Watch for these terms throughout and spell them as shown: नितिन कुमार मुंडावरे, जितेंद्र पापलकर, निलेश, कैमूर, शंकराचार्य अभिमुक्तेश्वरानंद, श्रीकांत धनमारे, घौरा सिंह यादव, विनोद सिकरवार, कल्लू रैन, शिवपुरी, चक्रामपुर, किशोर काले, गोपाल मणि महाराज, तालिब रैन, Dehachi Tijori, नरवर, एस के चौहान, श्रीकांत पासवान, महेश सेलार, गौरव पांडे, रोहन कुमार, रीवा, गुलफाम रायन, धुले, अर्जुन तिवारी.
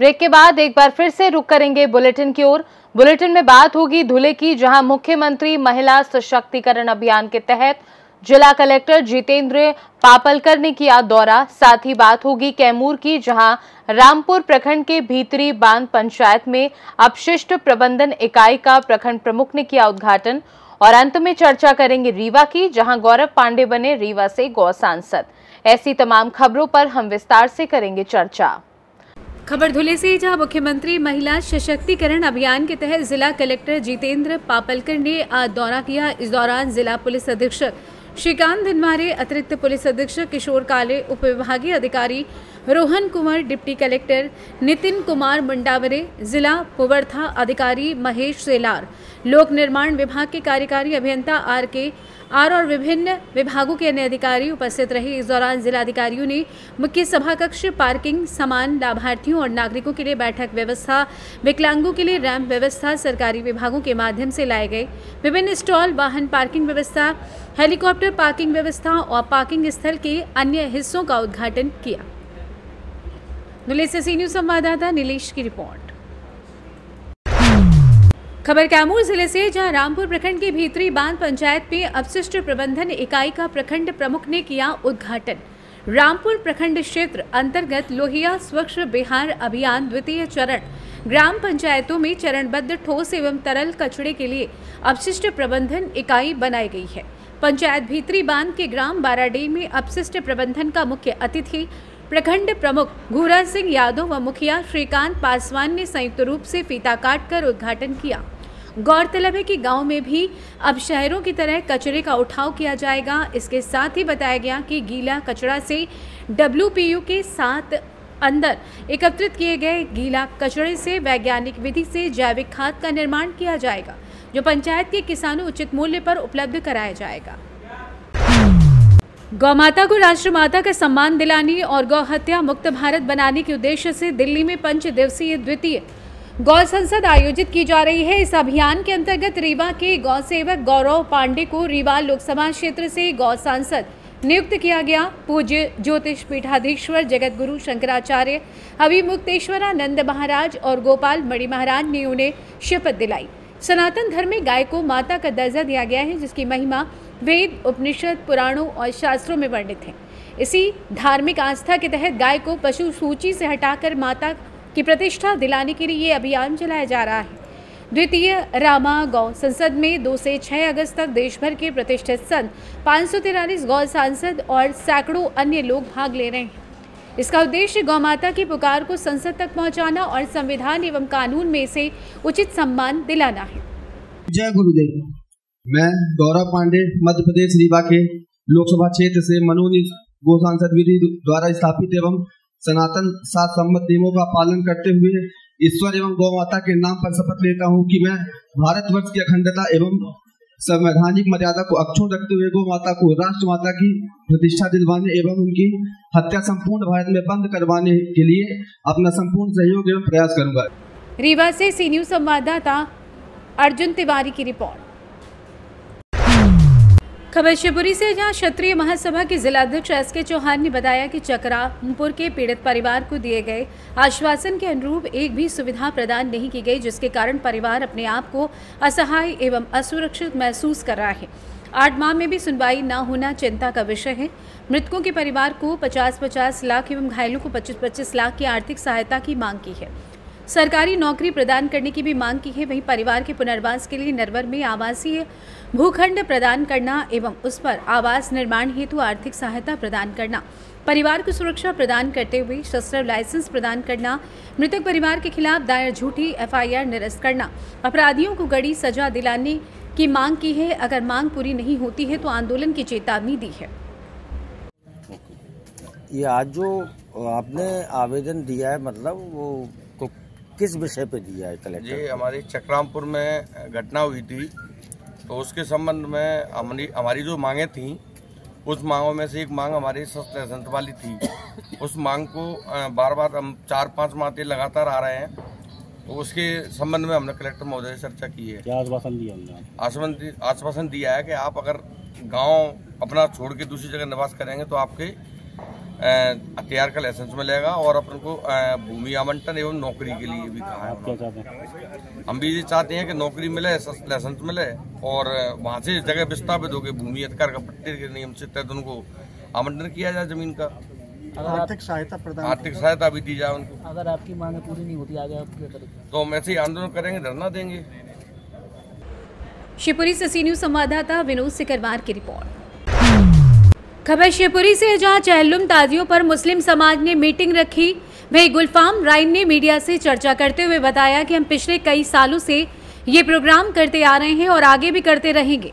Break के बाद एक बार फिर से रुक करेंगे बुलेटिन की ओर। बुलेटिन में बात होगी धुले की, जहां मुख्यमंत्री महिला सशक्तिकरण अभियान के तहत जिला कलेक्टर जितेंद्र पापलकर ने किया दौरा। साथ ही बात होगी कैमूर की, जहां रामपुर प्रखंड के भीतरी बांध पंचायत में अपशिष्ट प्रबंधन इकाई का प्रखंड प्रमुख ने किया उद्घाटन। और अंत में चर्चा करेंगे रीवा की, जहां गौरव पांडे बने रीवा से गौ सांसद। ऐसी तमाम खबरों पर हम विस्तार से करेंगे चर्चा। खबर धुले से, जहां मुख्यमंत्री महिला सशक्तिकरण अभियान के तहत जिला कलेक्टर जितेंद्र पापलकर ने दौरा किया। इस दौरान जिला पुलिस अधीक्षक श्रीकांत धनमारे, अतिरिक्त पुलिस अधीक्षक किशोर काले, उपविभागीय अधिकारी रोहन कुमार, डिप्टी कलेक्टर नितिन कुमार मुंडावरे, जिला पुरवठा अधिकारी महेश सेलार, लोक निर्माण विभाग के कार्यकारी अभियंता आर और विभिन्न विभागों के अन्य अधिकारी उपस्थित रहे। इस दौरान जिलाधिकारियों ने मुख्य सभा कक्ष, पार्किंग, समान लाभार्थियों और नागरिकों के लिए बैठक व्यवस्था, विकलांगों के लिए रैंप व्यवस्था, सरकारी विभागों के माध्यम से लाए गए विभिन्न स्टॉल, वाहन पार्किंग व्यवस्था, हेलीकॉप्टर पार्किंग व्यवस्था और पार्किंग स्थल के अन्य हिस्सों का उद्घाटन किया। धुले से सी न्यूज़ संवाददाता निलेश की रिपोर्ट। खबर कैमूर जिले से, जहां रामपुर प्रखंड के भीतरी बांध पंचायत में अपशिष्ट प्रबंधन इकाई का प्रखंड प्रमुख ने किया उद्घाटन। रामपुर प्रखंड क्षेत्र अंतर्गत लोहिया स्वच्छ बिहार अभियान द्वितीय चरण ग्राम पंचायतों में चरणबद्ध ठोस एवं तरल कचड़े के लिए अपशिष्ट प्रबंधन इकाई बनाई गई है। पंचायत भीतरी बांध के ग्राम बाराडे में अपशिष्ट प्रबंधन का मुख्य अतिथि प्रखंड प्रमुख घौरा सिंह यादव व मुखिया श्रीकांत पासवान ने संयुक्त रूप से फीता काटकर उद्घाटन किया। गौरतलब है कि गांव में भी अब शहरों की तरह कचरे का उठाव किया जाएगा। इसके साथ ही बताया गया कि गीला कचरा से WPU के साथ अंदर एकत्रित किए गए गीला कचरे से वैज्ञानिक विधि से जैविक खाद का निर्माण किया जाएगा, जो पंचायत के किसानों उचित मूल्य पर उपलब्ध कराया जाएगा। गौमाता को राष्ट्रमाता का सम्मान दिलाने और गौ हत्या मुक्त भारत बनाने के उद्देश्य से दिल्ली में 5 दिवसीय द्वितीय गौ संसद आयोजित की जा रही है। इस अभियान के अंतर्गत रीवा के गौ सेवक गौरव पांडे को रीवा लोकसभा क्षेत्र से गौ सांसद नियुक्त किया गया। पूज्य ज्योतिष पीठाधीश्वर जगत गुरु शंकराचार्य अभिमुक्तेश्वरानंद महाराज और गोपाल मणि महाराज ने उन्हें शपथ दिलाई। सनातन धर्म में गाय को माता का दर्जा दिया गया है, जिसकी महिमा वेद, उपनिषद, पुराणों और शास्त्रों में वर्णित है। इसी धार्मिक आस्था के तहत गाय को पशु सूची से हटाकर माता की प्रतिष्ठा दिलाने के लिए ये अभियान चलाया जा रहा है। द्वितीय रामा गौ संसद में 2 से 6 अगस्त तक देश भर के प्रतिष्ठित संत, 543 गौ सांसद और सैकड़ों अन्य लोग भाग ले रहे हैं। इसका उद्देश्य गौमाता की पुकार को संसद तक पहुंचाना और संविधान एवं कानून में से उचित सम्मान दिलाना है। जय गुरुदेव। मैं गौरव पांडे मध्य प्रदेश रीवा के लोकसभा क्षेत्र से मनोनीत गौ सांसद विधि द्वारा स्थापित एवं सनातन शास्त्र सम्मत नियमों का पालन करते हुए ईश्वर एवं गौ माता के नाम पर शपथ लेता हूं कि मैं भारतवर्ष की अखंडता एवं संवैधानिक मर्यादा को अक्षुण्ण रखते हुए गौ माता को राष्ट्र माता की प्रतिष्ठा दिलवाने एवं उनकी हत्या संपूर्ण भारत में बंद करवाने के लिए अपना संपूर्ण सहयोग एवं प्रयास करूंगा। रीवा से सी न्यूज़ संवाददाता अर्जुन तिवारी की रिपोर्ट। खबर शिवपुरी से, जहां क्षत्रिय महासभा के जिलाध्यक्ष एस के चौहान ने बताया कि चक्रामपुर के पीड़ित परिवार को दिए गए आश्वासन के अनुरूप एक भी सुविधा प्रदान नहीं की गई, जिसके कारण परिवार अपने आप को असहाय एवं असुरक्षित महसूस कर रहा है। 8 माह में भी सुनवाई न होना चिंता का विषय है। मृतकों के परिवार को 50-50 लाख एवं घायलों को 25-25 लाख की आर्थिक सहायता की मांग की है। सरकारी नौकरी प्रदान करने की भी मांग की है। वहीं परिवार के पुनर्वास के लिए नरवर में आवासीय भूखंड प्रदान करना एवं उस पर आवास निर्माण हेतु आर्थिक सहायता प्रदान करना, परिवार को सुरक्षा प्रदान करते हुए शस्त्र लाइसेंस प्रदान करना, मृतक परिवार के खिलाफ दायर झूठी FIR निरस्त करना, अपराधियों को कड़ी सजा दिलाने की मांग की है। अगर मांग पूरी नहीं होती है तो आंदोलन की चेतावनी दी है। ये आज जो आपने आवेदन दिया है, मतलब वो किस विषय पे दिया है कलेक्टर? ये हमारे चक्रामपुर में घटना हुई थी, तो उसके संबंध में हमारी जो मांगे थी, उस मांगों में से एक मांग हमारी शस्त्र लाइसेंस वाली थी। उस मांग को बार बार हम 4-5 माह से लगातार आ रहे हैं, तो उसके संबंध में हमने कलेक्टर महोदय से चर्चा की है। आश्वासन दिया है कि आप अगर गाँव अपना छोड़ के दूसरी जगह निवास करेंगे तो आपके हथियार का लाइसेंस मिलेगा और अपन को भूमि आवंटन एवं नौकरी के लिए भी कहा है। हम भी ये चाहते हैं कि नौकरी मिले, लाइसेंस मिले और वहाँ से जगह विस्थापित होकर भूमि अधिकार का पट्टे के नियम से तहत उनको आवंटन किया जाए जमीन का, आर्थिक सहायता प्रदान, आर्थिक सहायता भी दी जाए उनको। अगर आपकी मांग पूरी नहीं होती आगे तो हम ऐसे ही आंदोलन करेंगे, धरना देंगे। शिवपुरी से सी न्यूज़ संवाददाता विनोद सिकरवार की रिपोर्ट। खबर शिवपुरी से, जहां चहलुम ताजियों पर मुस्लिम समाज ने मीटिंग रखी, वहीं गुलफाम रायन ने मीडिया से चर्चा करते हुए बताया कि हम पिछले कई सालों से ये प्रोग्राम करते आ रहे हैं और आगे भी करते रहेंगे।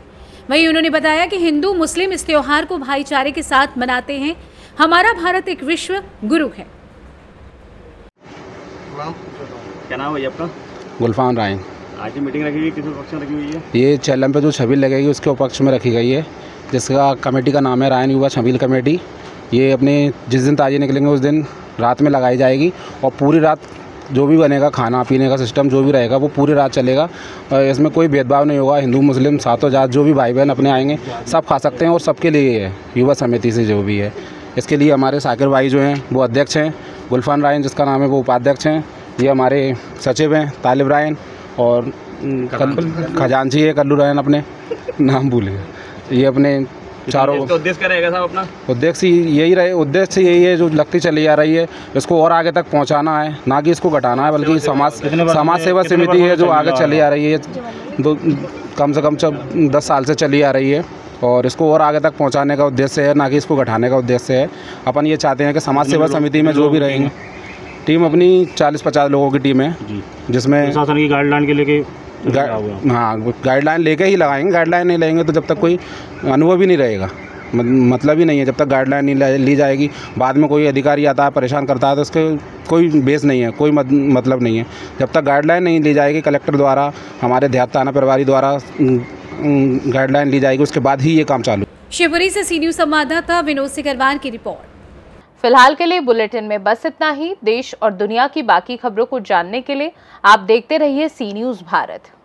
वहीं उन्होंने बताया कि हिंदू मुस्लिम इस त्यौहार को भाईचारे के साथ मनाते हैं। हमारा भारत एक विश्व गुरु है। क्या नाम है आपका? गुलफाम रायन। आज मीटिंग रखी हुई, किस पक्ष में रखी हुई है? ये चहलम पर जो छबील लगेगी उसके उपक्ष में रखी गई है, जिसका कमेटी का नाम है रायन युवा छबील कमेटी। ये अपने जिस दिन ताजिए निकलेंगे उस दिन रात में लगाई जाएगी और पूरी रात जो भी बनेगा, खाना पीने का सिस्टम जो भी रहेगा वो पूरी रात चलेगा। इसमें कोई भेदभाव नहीं होगा, हिंदू मुस्लिम सातों जात जो भी भाई बहन अपने आएंगे सब खा सकते हैं और सबके लिए है। युवा समिति से जो भी है इसके लिए हमारे साकिर भाई जो हैं वो अध्यक्ष हैं, गुलफाम रायन जिसका नाम है वो उपाध्यक्ष हैं, ये हमारे सचिव हैं तालिब रैन और खजांची है कल्लू रैन, अपने नाम भूलेंगे। ये अपने चारों उद्देश्य रहेगा साहब, अपना उद्देश्य यही रहे, उद्देश्य यही है जो लगती चली आ रही है, इसको और आगे तक पहुंचाना है, ना कि इसको घटाना है। बल्कि समाज सेवा समिति है जो आगे चली आ रही है, कम से कम 10 साल से चली आ रही है और इसको और आगे तक पहुंचाने का उद्देश्य है, ना कि इसको घटाने का उद्देश्य है। अपन ये चाहते हैं कि समाज सेवा समिति में जो भी रहेंगे, टीम अपनी 40-50 लोगों की टीम है जिसमें शासन की गाइडलाइन के लेके हाँ गाइडलाइन लेके ही लगाएंगे। गाइडलाइन नहीं लेंगे तो जब तक कोई अनुभव ही नहीं रहेगा, मतलब ही नहीं है। जब तक गाइडलाइन नहीं ली जाएगी बाद में कोई अधिकारी आता है परेशान करता है तो उसके कोई बेस नहीं है, कोई मतलब नहीं है। जब तक गाइडलाइन नहीं ली जाएगी कलेक्टर द्वारा, हमारे देहात थाना प्रभारी द्वारा गाइडलाइन ली जाएगी, उसके बाद ही ये काम चालू। शिवपुरी से सी न्यूज़ संवाददाता विनोद सिकरवार की रिपोर्ट। फिलहाल के लिए बुलेटिन में बस इतना ही। देश और दुनिया की बाकी खबरों को जानने के लिए आप देखते रहिए सी न्यूज़ भारत।